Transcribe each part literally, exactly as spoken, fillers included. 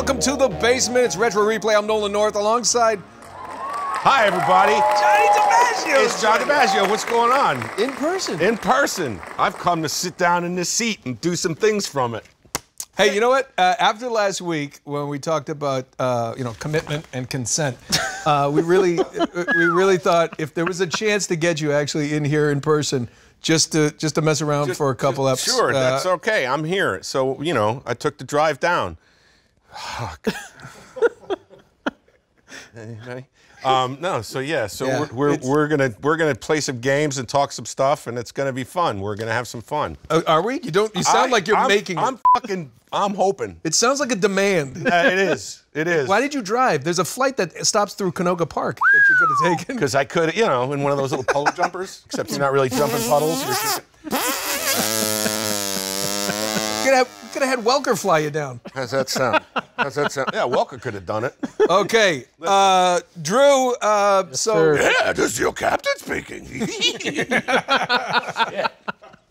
welcome to The Basement. It's Retro Replay. I'm Nolan North alongside... Hi, everybody. Johnny DiMaggio. It's John DiMaggio. What's going on? In person. In person. I've come to sit down in this seat and do some things from it. Hey, you know what? Uh, after last week, when we talked about, uh, you know, commitment and consent, uh, we really we really thought if there was a chance to get you actually in here in person, Just to just to mess around just, for a couple episodes. Sure, uh, that's okay. I'm here, so you know I took the drive down. um, no, so yeah, so yeah, we're we're, we're gonna we're gonna play some games and talk some stuff, and it's gonna be fun. We're gonna have some fun. Uh, are we? You don't. You sound I, like you're I'm, making. I'm it. fucking. I'm hoping. It sounds like a demand. Uh, it is. It is. Why did you drive? There's a flight that stops through Canoga Park that you could have taken. Because I could, you know, in one of those little puddle jumpers, except you're not really jumping puddles. You're just... could have could have had Welker fly you down. How's that sound? How's that sound? Yeah, Welker could have done it. Okay, uh, Drew. Uh, yes, so sir. Yeah, this is your captain speaking. Yeah.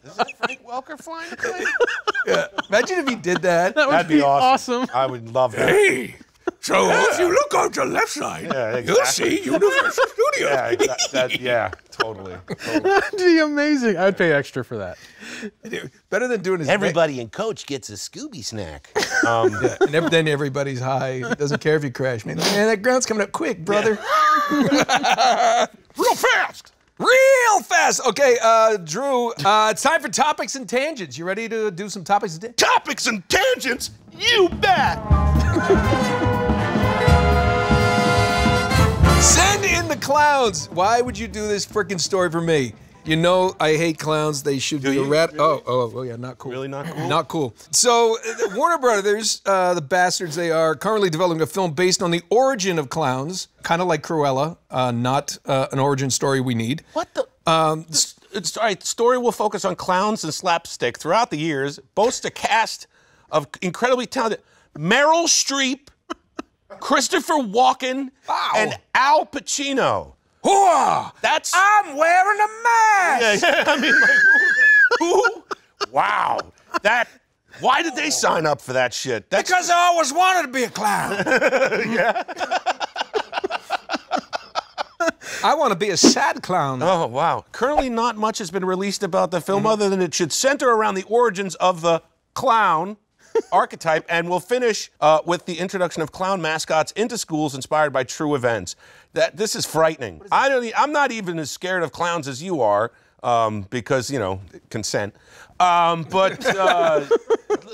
Is that Frank Welker flying a plane? Yeah. Imagine if he did that. That would That'd be, be awesome. awesome. I would love that. Hey! So yeah. if you look on your left side, yeah, exactly. you'll see Universal Studios. Yeah, exa that, yeah totally, totally. That'd be amazing. I'd pay extra for that. Better than doing his... Everybody in coach gets a Scooby snack. Um, yeah. And then everybody's high. He doesn't care if you crash me. Man, that ground's coming up quick, brother. Yeah. Real fast! Real fast. Okay, uh, Drew, uh, it's time for Topics and Tangents. You ready to do some Topics and Tangents? Topics and Tangents? You bet! Send in the clowns. Why would you do this frickin' story for me? You know I hate clowns. They should do be a rat. Really? Oh, oh, oh, yeah, not cool. Really not cool? Not cool. So, uh, Warner Brothers, uh, the bastards they are, currently developing a film based on the origin of clowns, kind of like Cruella, uh, not uh, an origin story we need. What the? Um, the it's, all right, story will focus on clowns and slapstick throughout the years, boasts a cast of incredibly talented Meryl Streep, Christopher Walken, wow. and Al Pacino. Whoa! That's... I'm wearing a mask! Yeah, yeah. I mean, like, who? Wow. That... Why did they sign up for that shit? That's... Because I always wanted to be a clown. Yeah? I want to be a sad clown. Oh, wow. Currently, not much has been released about the film mm-hmm. other than it should center around the origins of the clown archetype, and we'll finish uh, with the introduction of clown mascots into schools inspired by true events. That this is frightening. Is I don't. I'm not even as scared of clowns as you are, um, because you know consent. Um, but uh,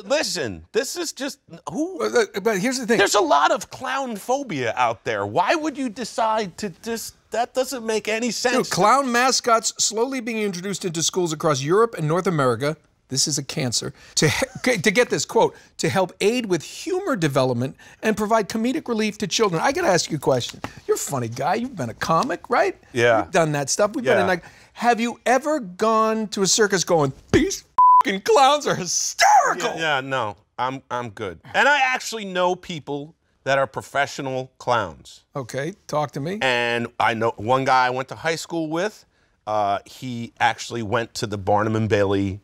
listen, this is just who. But here's the thing. There's a lot of clown phobia out there. Why would you decide to just? That doesn't make any sense. Dude, clown mascots slowly being introduced into schools across Europe and North America. This is a cancer. To, to get this, quote, to help aid with humor development and provide comedic relief to children. I got to ask you a question. You're a funny guy. You've been a comic, right? Yeah. You've done that stuff. We've yeah. been in like, have you ever gone to a circus going, these f***ing clowns are hysterical? Yeah, yeah, no, I'm, I'm good. And I actually know people that are professional clowns. Okay, talk to me. And I know one guy I went to high school with, uh, he actually went to the Barnum and Bailey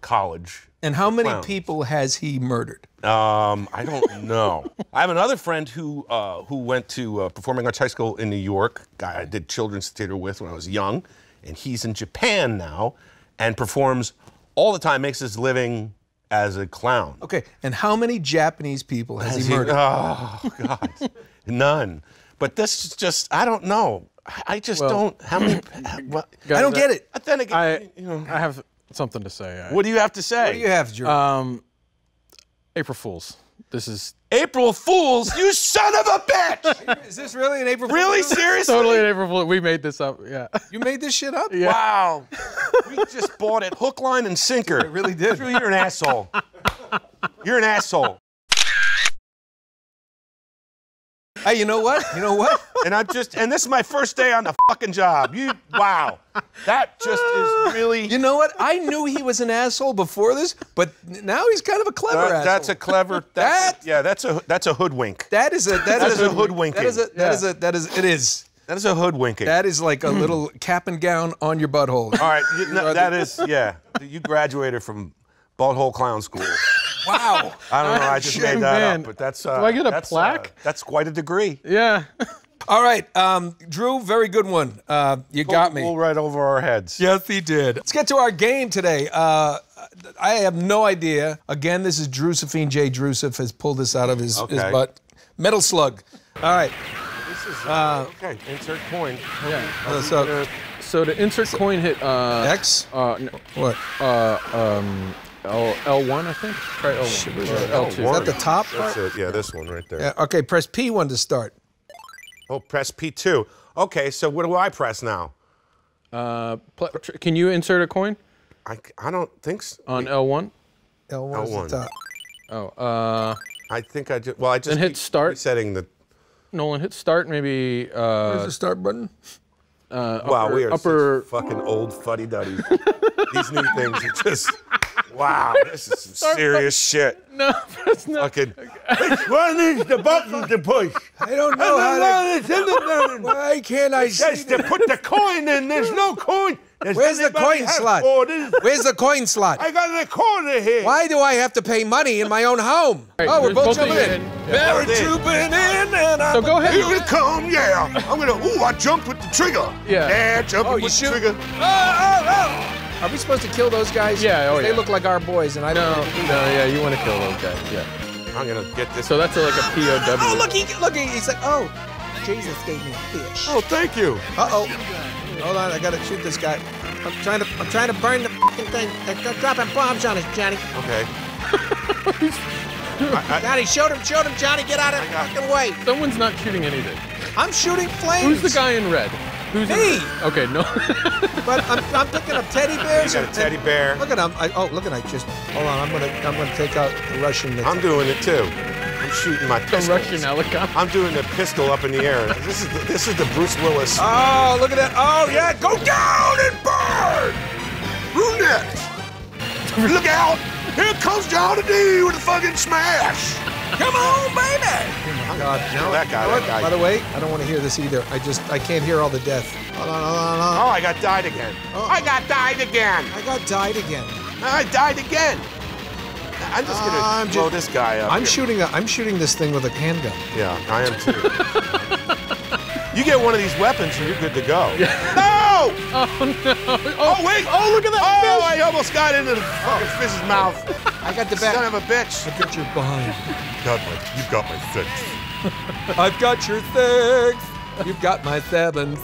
college. And how many clowns. people has he murdered? Um, I don't know. I have another friend who uh, who went to uh, performing arts high school in New York. Guy I did children's theater with when I was young, and he's in Japan now, and performs all the time. Makes his living as a clown. Okay. And how many Japanese people has, has he murdered? He, oh God, none. But this is just I don't know. I just well, don't. How many? Well, guys, I don't get it. Then again, I, you know, I have. something to say. I, what do you have to say? What do you have, Drew? Um, April Fools. This is... April Fools? You son of a bitch! Is this really an April Fools? Really? Seriously? Totally an April Fools. We made this up, yeah. You made this shit up? Yeah. Wow. We just bought it hook, line, and sinker. It really did. Drew, you're an asshole. You're an asshole. Hey, you know what? You know what? And I'm just, and this is my first day on the fucking job. You, wow. That just is really... You know what? I knew he was an asshole before this, but now he's kind of a clever that, asshole. That's a clever... That's that... A, yeah, that's a, that's a hoodwink. That is a... That, that is, is a hoodwinking. That is a... That yeah. is a... That is... It is. That is a hoodwinking. That is like a little cap and gown on your butthole. All right. You, no, that is... Yeah. You graduated from butthole clown school. Wow. I don't know. I just made that Man. up. But that's. Uh, Do I get a that's, plaque? Uh, that's quite a degree. Yeah. All right, um, Drew, very good one. Uh, you pull, got me. Pull right over our heads. Yes, he did. Let's get to our game today. Uh, I have no idea. Again, this is Drewsephine. J. Drewsef has pulled this out of his, okay. his butt. Metal Slug. All right. This is, uh, uh, okay, insert coin. Yeah. Uh, so, gonna... so to insert coin, hit uh, X? Uh, no, what? Uh, um, L, L1, I think. Try L one. L two. Is that the top part? That's it. Yeah, this one right there. Yeah, okay, press P one to start. Oh, press P two. Okay, so what do I press now? Uh, can you insert a coin? I, I don't think so. On L one? L one, L one. Is the top. Oh, uh... I think I just... Well, I just then hit start. Resetting the... Nolan, hit start, maybe... Uh, Where's the start button? Uh, wow, upper, we are upper... such fucking old fuddy-duddy. These new things are just... Wow, this is some start serious button. Shit. No, that's not. Fucking. Which one is the button to push? I don't know how to. Why can't I see this? To put the coin in, there's no coin. Does Where's the coin slot? Orders? Where's the coin slot? I got a corner here. Why do I have to pay money in my own home? Right, oh, we're both jumping in. We're jumping in, and I'm so go ahead. Here it come, yeah. I'm gonna. Ooh, I jumped with the trigger. Yeah. Yeah, jumping oh, with the trigger. Oh, oh, oh. Are we supposed to kill those guys? Yeah, oh, They yeah. look like our boys, and I don't. No, really do that. No, yeah, you want to kill those guys? Yeah. I'm gonna get this. So that's a, like a P O W. Oh, look, he, look, he's like, oh, Jesus gave me a fish. Oh, thank you. Uh oh. Hold on, I gotta shoot this guy. I'm trying to, I'm trying to burn the fucking thing. They're dropping bombs on us, Johnny. Okay. I, I, Johnny, shoot him, shoot him, Johnny, get out of the fucking way. Someone's not shooting anything. I'm shooting flames. Who's the guy in red? Who's me? In? Okay, no. But I'm, I'm picking up teddy bears. You got a teddy bear. Look at him. I, oh, look at I just. Hold on, I'm gonna, I'm gonna take out the Russian. That's I'm doing it too. I'm shooting my pistol. The Russian helicopter. I'm doing the pistol up in the air. This is, the, this is the Bruce Willis. Oh, look at that. Oh yeah, go down and burn. Brunette. Look out! Here comes John D with a fucking smash. Come on, baby. God, no, that guy, that guy. By the way, I don't want to hear this either. I just, I can't hear all the death. Hold on, hold on, hold on. Oh, I got died again. Oh. I got died again. I got died again. I died again. I'm just gonna uh, I'm blow just, this guy up. I'm here. shooting. A, I'm shooting this thing with a handgun. Yeah, I am too. You get one of these weapons and you're good to go. Yeah. No! Oh no! Oh, oh wait! Oh look at that! Oh, fish. I almost got into the fucking oh. fish's mouth. I got the back. Son of a bitch. I got your behind. Got my, you got my six. I've got your six. You've got my seven.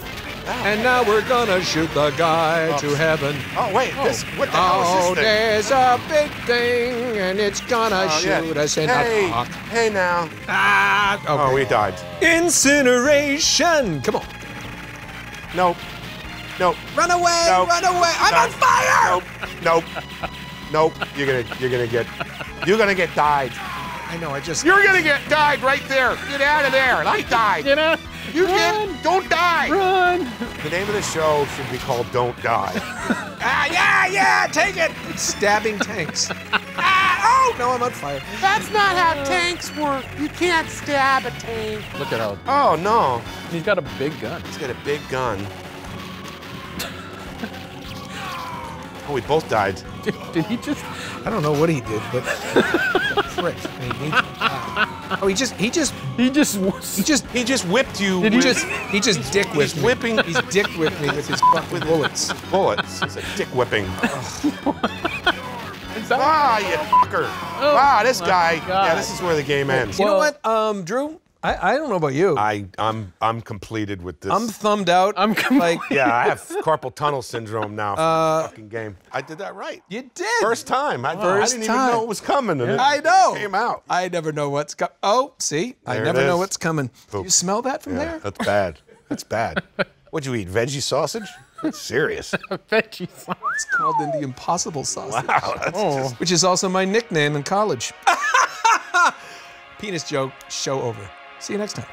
Wow. And now we're gonna shoot the guy oh. to heaven. Oh, wait. Oh. This, what the oh, hell is this thing? Oh, there's a big thing, and it's gonna oh, shoot yeah. us in hey. the cock. Hey, now. Ah. Okay. Oh, we died. Incineration. Come on. Nope. Nope. Run away. Nope. Run away. I'm nope. on fire. Nope. Nope. Nope, you're gonna, you're gonna get, you're gonna get died. I know, I just. You're gonna get died right there. Get out of there, and I died. Get out. You get, don't die. Run. The name of the show should be called "Don't Die." Ah, yeah, yeah, take it. Stabbing tanks. Ah, oh no, I'm on fire. That's not how tanks work. You can't stab a tank. Look at how. Oh no. He's got a big gun. He's got a big gun. Oh, we both died. Did, did he just? I don't know what he did, but prick. Oh, he just, he just, he just, he just, he just whipped you. Did he just, he just dick whipped me. Whipping, he's dick whipped me with his fucking bullets. Bullets. It's a dick whipping. Ah, you fucker! Oh, wow, this guy. God. Yeah, this is where the game ends. You know what, um, Drew? I, I don't know about you. I, I'm I'm completed with this. I'm thumbed out. I'm like yeah, I have carpal tunnel syndrome now. Uh, fucking game. I did that right. You did. First time. I, First I didn't time. even know it was coming. And yeah. it, I know. It came out. I never know what's coming. Oh, see, there I never know what's coming. Boop. You smell that from yeah, there? That's bad. That's bad. What'd you eat? Veggie sausage? That's serious. Veggie sausage. It's called in the impossible sausage. Wow. That's oh. just... Which is also my nickname in college. Penis joke. Show over. See you next time.